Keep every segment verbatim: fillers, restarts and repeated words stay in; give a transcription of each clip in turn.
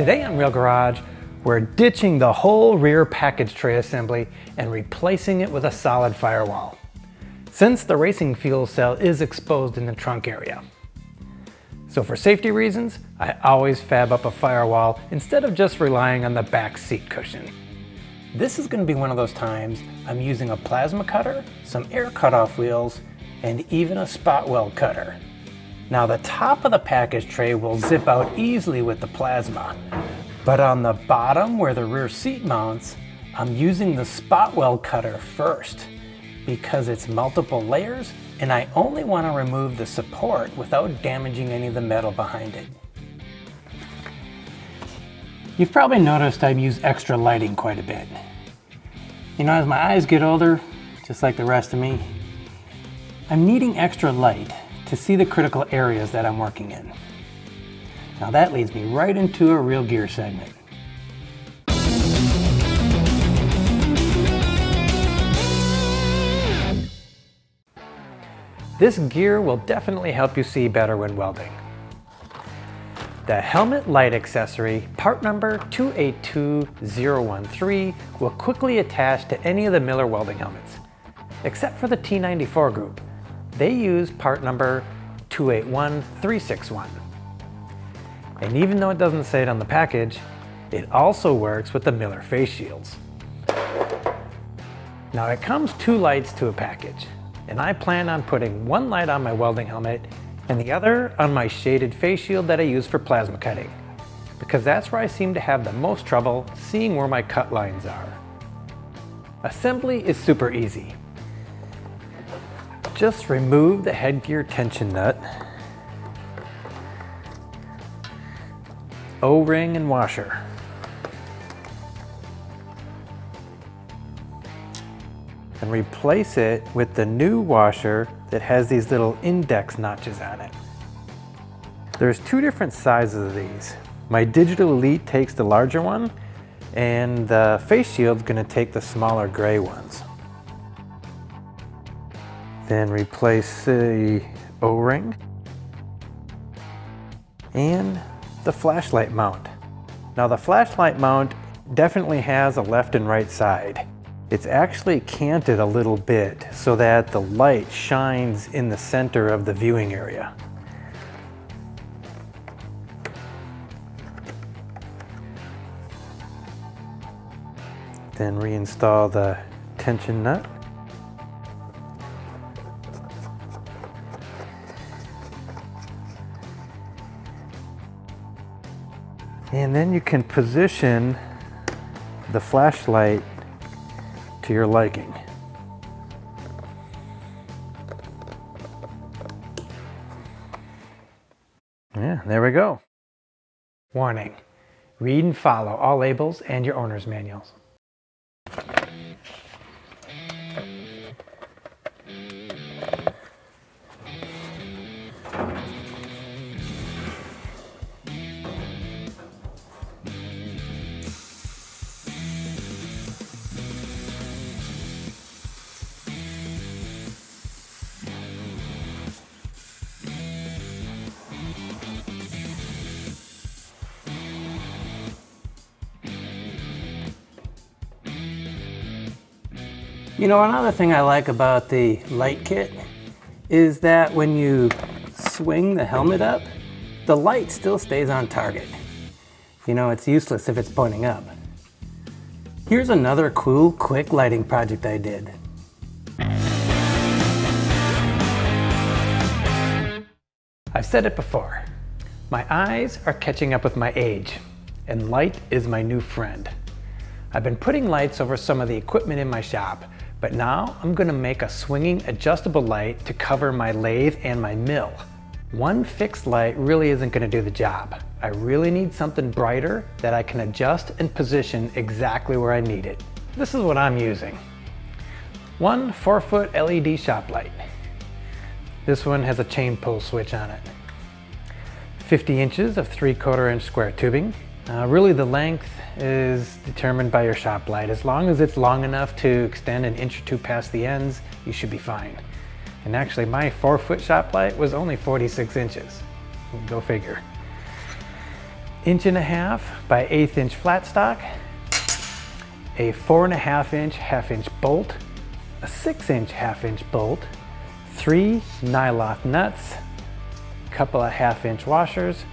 Today on Real Garage, we're ditching the whole rear package tray assembly and replacing it with a solid firewall, since the racing fuel cell is exposed in the trunk area. So for safety reasons, I always fab up a firewall instead of just relying on the back seat cushion. This is going to be one of those times I'm using a plasma cutter, some air cutoff wheels, and even a spot weld cutter. Now the top of the package tray will zip out easily with the plasma, but on the bottom where the rear seat mounts, I'm using the spot weld cutter first because it's multiple layers and I only want to remove the support without damaging any of the metal behind it. You've probably noticed I've used extra lighting quite a bit. You know, as my eyes get older, just like the rest of me, I'm needing extra light to see the critical areas that I'm working in. Now that leads me right into a real gear segment. This gear will definitely help you see better when welding. The helmet light accessory, part number two eight two zero one three, will quickly attach to any of the Miller welding helmets, except for the T ninety-four group. They use part number two eight one three six one. And even though it doesn't say it on the package, it also works with the Miller face shields. Now it comes two lights to a package, and I plan on putting one light on my welding helmet and the other on my shaded face shield that I use for plasma cutting, because that's where I seem to have the most trouble seeing where my cut lines are. Assembly is super easy. Just remove the headgear tension nut, O-ring and washer. And replace it with the new washer that has these little index notches on it. There's two different sizes of these. My Digital Elite takes the larger one, and the face shield's gonna take the smaller gray ones. Then replace the O-ring and the flashlight mount. Now the flashlight mount definitely has a left and right side. It's actually canted a little bit so that the light shines in the center of the viewing area. Then reinstall the tension nut. And then you can position the flashlight to your liking. Yeah, there we go. Warning, read and follow all labels and your owner's manuals. You know, another thing I like about the light kit is that when you swing the helmet up, the light still stays on target. You know, it's useless if it's pointing up. Here's another cool, quick lighting project I did. I've said it before, my eyes are catching up with my age, and light is my new friend. I've been putting lights over some of the equipment in my shop, but now I'm gonna make a swinging adjustable light to cover my lathe and my mill. One fixed light really isn't gonna do the job. I really need something brighter that I can adjust and position exactly where I need it. This is what I'm using. One four foot L E D shop light. This one has a chain pull switch on it. fifty inches of three quarter inch square tubing. Uh, really the length is determined by your shop light. As long as it's long enough to extend an inch or two past the ends, you should be fine. And actually my four foot shop light was only forty-six inches. Go figure. inch and a half by eighth inch flat stock, a four and a half inch half inch bolt, a six inch half inch bolt, three nylock nuts, a couple of half inch washers,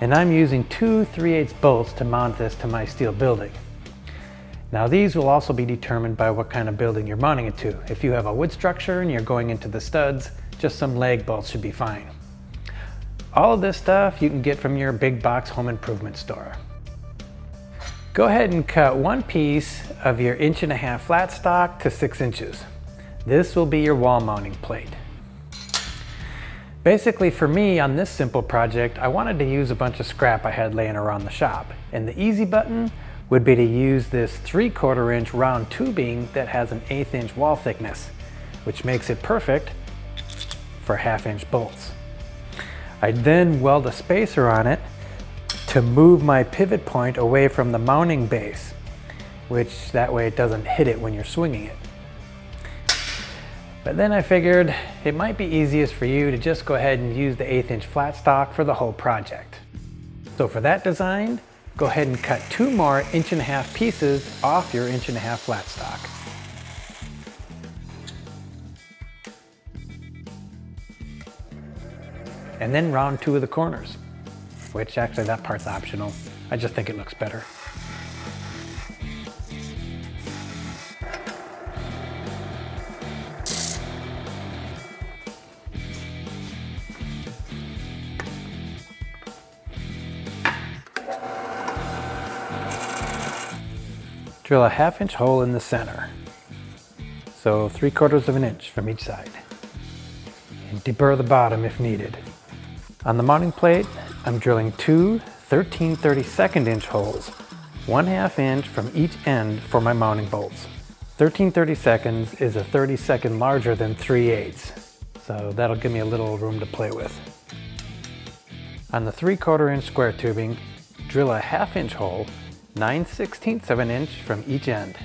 and I'm using two three eighths bolts to mount this to my steel building. Now these will also be determined by what kind of building you're mounting it to. If you have a wood structure and you're going into the studs, just some lag bolts should be fine. All of this stuff you can get from your big box home improvement store. Go ahead and cut one piece of your inch and a half flat stock to six inches. This will be your wall mounting plate. Basically for me on this simple project, I wanted to use a bunch of scrap I had laying around the shop, and the easy button would be to use this three quarter inch round tubing that has an eighth inch wall thickness, which makes it perfect for half inch bolts. I then weld a spacer on it to move my pivot point away from the mounting base, which that way it doesn't hit it when you're swinging it. But then I figured it might be easiest for you to just go ahead and use the eighth inch flat stock for the whole project. So for that design, go ahead and cut two more inch and a half pieces off your inch and a half flat stock. And then round two of the corners, which actually that part's optional. I just think it looks better. Drill a half inch hole in the center. So three quarters of an inch from each side. And deburr the bottom if needed. On the mounting plate, I'm drilling two thirteen thirty-second inch holes, one half inch from each end for my mounting bolts. thirteen thirty-seconds is a thirty-second larger than three eighths, so that'll give me a little room to play with. On the three quarter inch square tubing, drill a half inch hole, nine sixteenths of an inch from each end.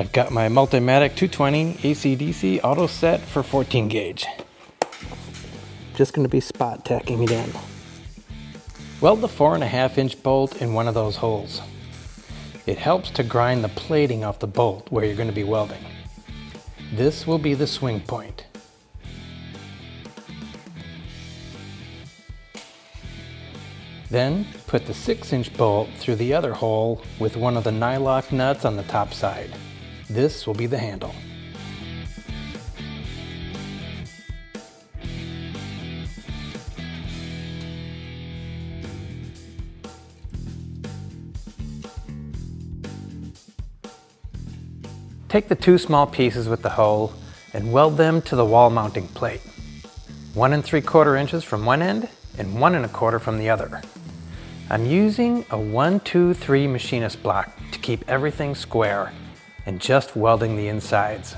I've got my Multimatic two twenty A C D C auto set for fourteen gauge. Just gonna be spot tacking it in. Weld the four and a half inch bolt in one of those holes. It helps to grind the plating off the bolt where you're gonna be welding. This will be the swing point. Then put the six inch bolt through the other hole with one of the nylock nuts on the top side. This will be the handle. Take the two small pieces with the hole and weld them to the wall mounting plate. One and three quarter inches from one end and one and a quarter from the other. I'm using a one two three machinist block to keep everything square and just welding the insides.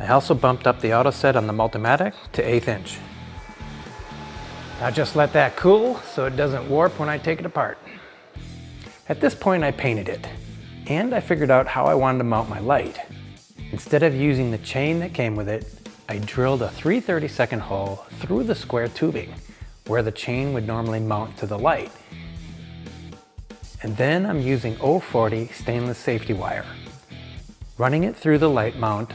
I also bumped up the auto set on the Multimatic to eighth inch. Now just let that cool so it doesn't warp when I take it apart. At this point I painted it, and I figured out how I wanted to mount my light. Instead of using the chain that came with it, I drilled a three thirty-second hole through the square tubing where the chain would normally mount to the light. And then I'm using oh forty stainless safety wire, running it through the light mount.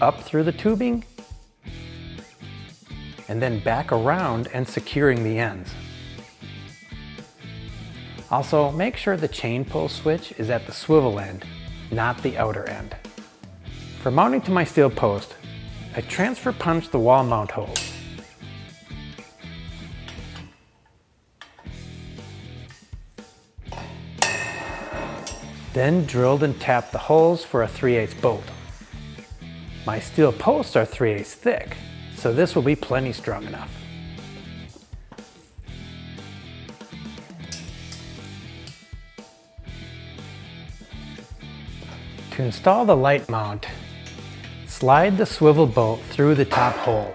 Up through the tubing, and then back around and securing the ends. Also, make sure the chain pull switch is at the swivel end, not the outer end. For mounting to my steel post, I transfer punch the wall mount holes. Then drilled and tapped the holes for a three eighths bolt. My steel posts are three eighths thick, so this will be plenty strong enough. To install the light mount, slide the swivel bolt through the top hole.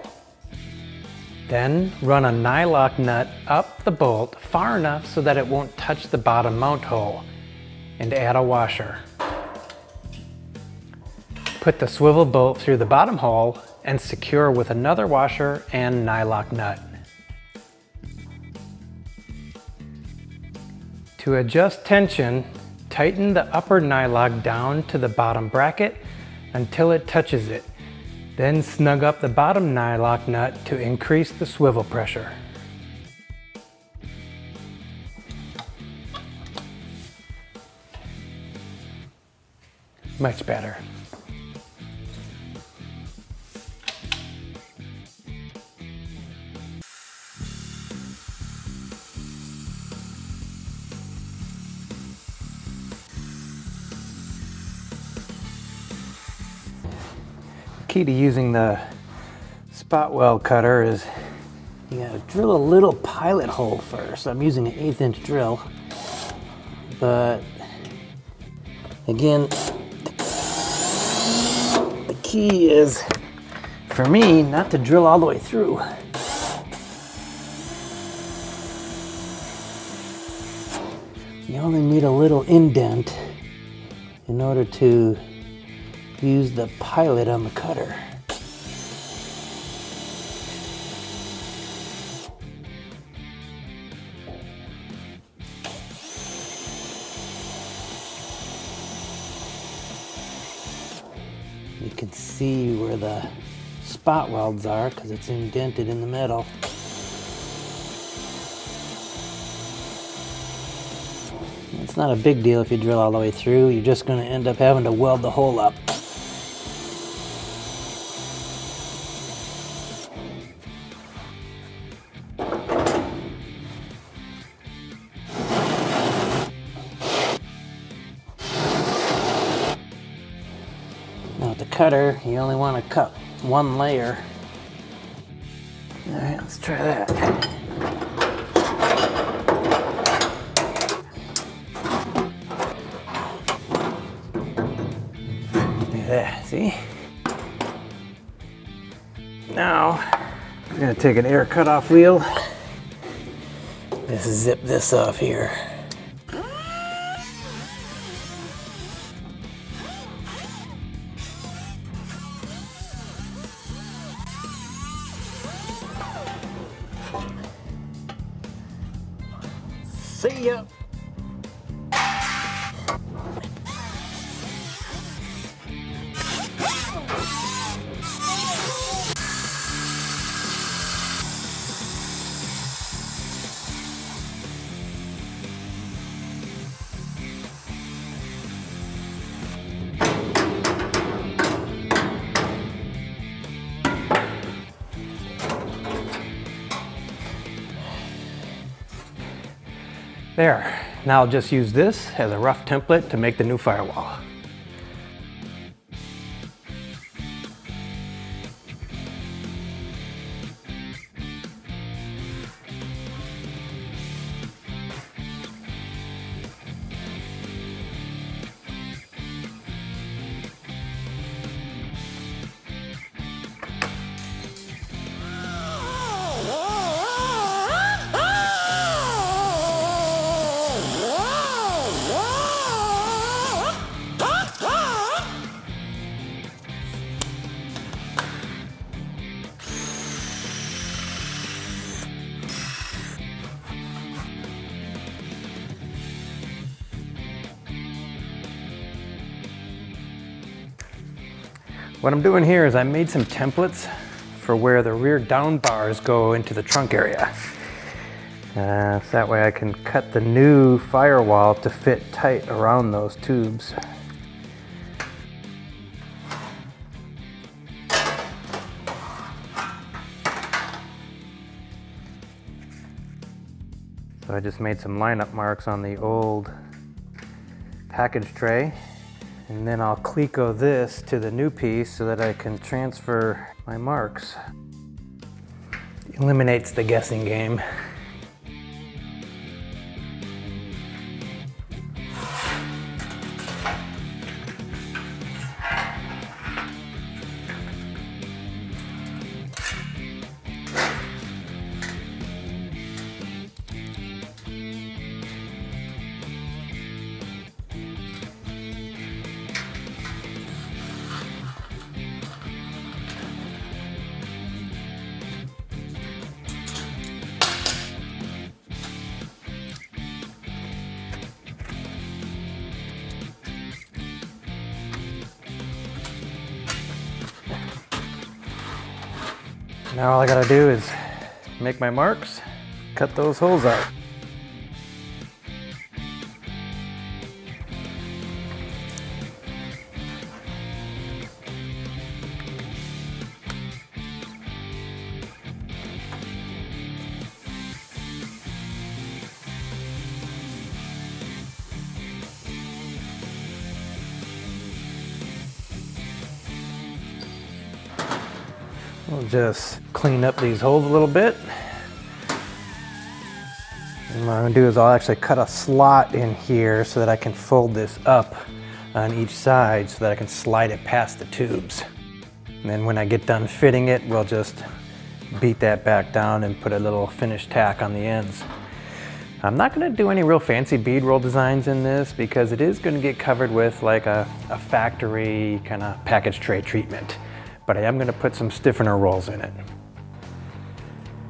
Then run a nylock nut up the bolt far enough so that it won't touch the bottom mount hole and add a washer. Put the swivel bolt through the bottom hole and secure with another washer and nylock nut. To adjust tension, tighten the upper nylock down to the bottom bracket until it touches it, then snug up the bottom nylock nut to increase the swivel pressure. Much better. Key to using the spot weld cutter is you gotta drill a little pilot hole first. I'm using an eighth inch drill, but again, the key is for me not to drill all the way through. You only need a little indent in order to use the pilot on the cutter. You can see where the spot welds are because it's indented in the metal. It's not a big deal if you drill all the way through. You're just going to end up having to weld the hole up. Cutter, you only want to cut one layer. All right, let's try that. There, see? Now, I'm going to take an air cutoff wheel. Just zip this off here. See ya. There, now I'll just use this as a rough template to make the new firewall. What I'm doing here is I made some templates for where the rear down bars go into the trunk area. Uh, so that way I can cut the new firewall to fit tight around those tubes. So I just made some lineup marks on the old package tray. And then I'll Cleco this to the new piece so that I can transfer my marks. Eliminates the guessing game. Now all I gotta do is make my marks, cut those holes out. We'll just clean up these holes a little bit. And what I'm gonna do is I'll actually cut a slot in here so that I can fold this up on each side so that I can slide it past the tubes. And then when I get done fitting it, we'll just beat that back down and put a little finish tack on the ends. I'm not gonna do any real fancy bead roll designs in this because it is gonna get covered with like a, a factory kind of package tray treatment. But I am gonna put some stiffener rolls in it.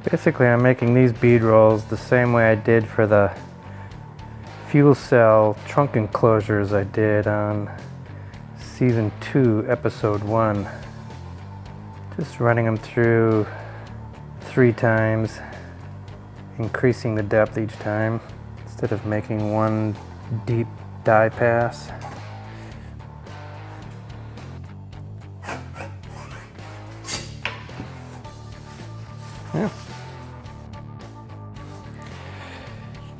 Basically, I'm making these bead rolls the same way I did for the fuel cell trunk enclosures I did on season two, episode one. Just running them through three times, increasing the depth each time, instead of making one deep die pass. Yeah.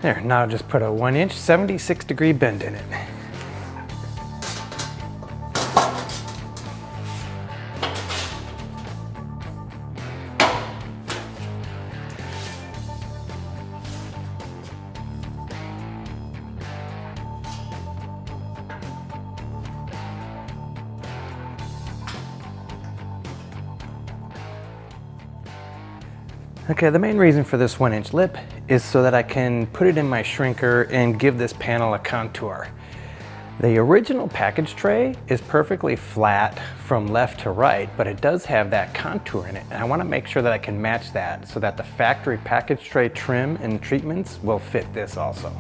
There, now I'll just put a one inch, seventy-six degree bend in it. Okay, the main reason for this one inch lip is so that I can put it in my shrinker and give this panel a contour. The original package tray is perfectly flat from left to right, but it does have that contour in it. And I wanna make sure that I can match that so that the factory package tray trim and treatments will fit this also.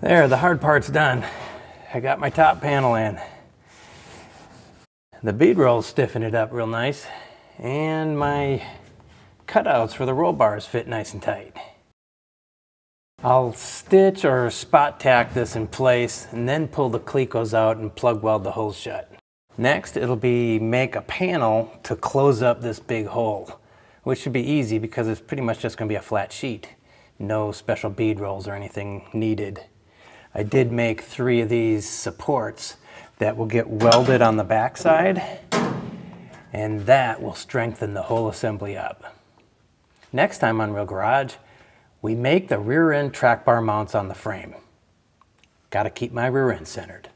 There, the hard part's done. I got my top panel in. The bead rolls stiffen it up real nice, and my cutouts for the roll bars fit nice and tight. I'll stitch or spot tack this in place and then pull the Clecos out and plug weld the holes shut. Next, it'll be make a panel to close up this big hole, which should be easy because it's pretty much just gonna be a flat sheet. No special bead rolls or anything needed. I did make three of these supports that will get welded on the backside, and that will strengthen the whole assembly up. Next time on Real Garage, we make the rear end track bar mounts on the frame. Gotta keep my rear end centered.